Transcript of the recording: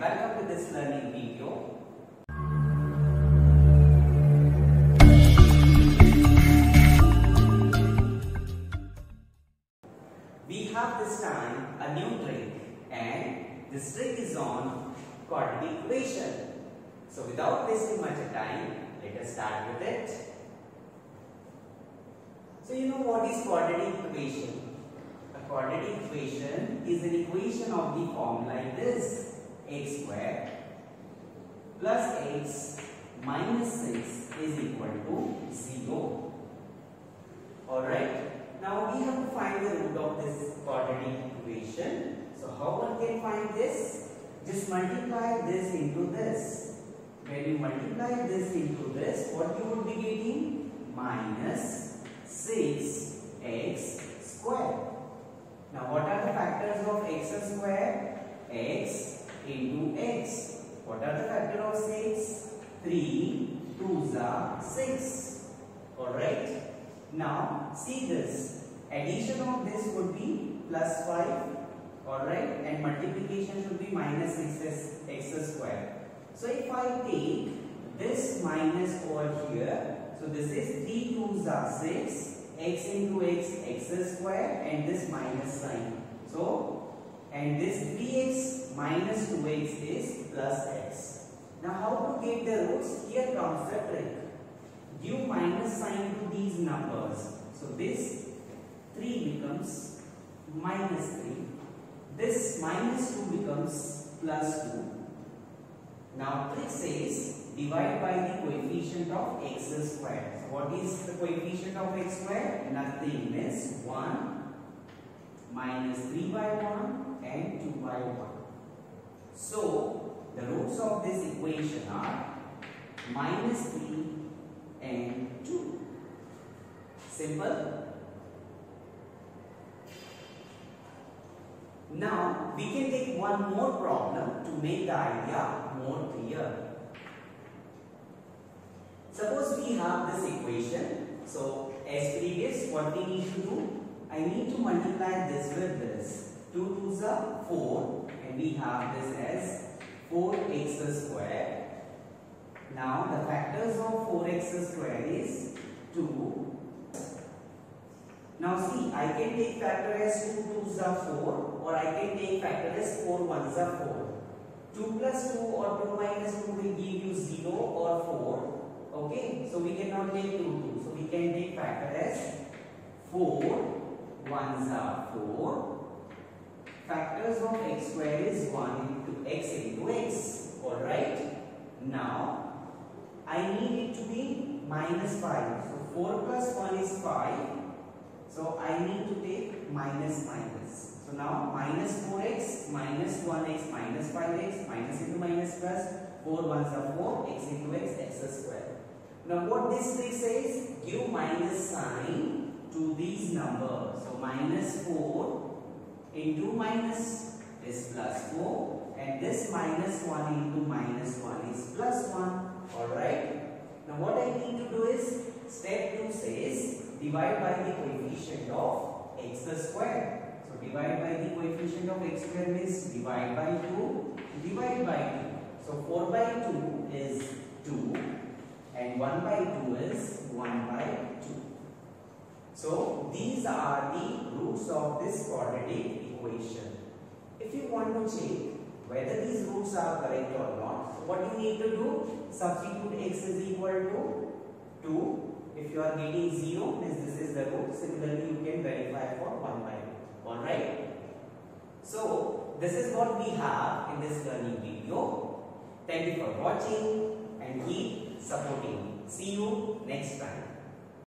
and welcome to this learning video. We have this time a new trick, and this trick is on quadratic equation. So without wasting much time, let us start with it. So you know what is quadratic equation? A quadratic equation is an equation of the form like this: x squared plus x minus 6 is equal to 0. Alright, now we have to find the root of this quadratic equation. So how one can find this? Just multiply this into this. When you multiply this into this, what you would be getting? Minus 6x squared. Now what are the factors of x square? X into x. What are the factors of 6? 3, 2's are 6. Alright. Now see this. Addition of this would be plus 5. Alright. And multiplication should be minus 6 x square. So if I take this minus over here. So this is 3, 2's are 6. X into x square, and this minus sign. So, and this 3x minus 2x is plus x. Now how to get the roots? Here comes the trick. Give minus sign to these numbers. So this 3 becomes minus 3. This minus 2 becomes plus 2. Now trick says divide by the coefficient of x square. So what is the coefficient of x square? Nothing, means 1 minus 3 by 1 and 2 by 1. So the roots of this equation are minus 3 and 2. Simple. Now we can take one more problem to make the idea more clear. Suppose we have this equation. So as previous, what we need to do? I need to multiply this with this. 2 2's are 4, and we have this as 4x squared. Now the factors of 4x squared is 2. Now see, I can take factor as 2 2's are 4, or I can take factor as 4 1's are 4. 2 plus 2 or 2 minus 2 will give you 0 or 4. Okay, so we cannot take 2, 2. So we can take factor as 4, 1's are 4. Factors of x square is 1 into x into x. Alright. Now, I need it to be minus 5. So 4 plus 1 is 5. So I need to take minus minus. So now minus 4x, minus 1x, minus 5x, minus into minus plus 4, 1's are 4, x into x square. Now what this trick says, give minus sign to these numbers. So minus 4 into minus is plus 4, and this minus 1 into minus 1 is plus 1. Alright. Now what I need to do is, step 2 says divide by the coefficient of x square. So divide by the coefficient of x square means divide by 2, divide by 2. So 4 by 2 is 2. And 1 by 2 is 1 by 2. So these are the roots of this quadratic equation. If you want to check whether these roots are correct or not, what you need to do? Substitute x is equal to 2. If you are getting 0, this is the root. Similarly, you can verify for 1 by 2. Alright. So this is what we have in this learning video. Thank you for watching and keep supporting. See you next time.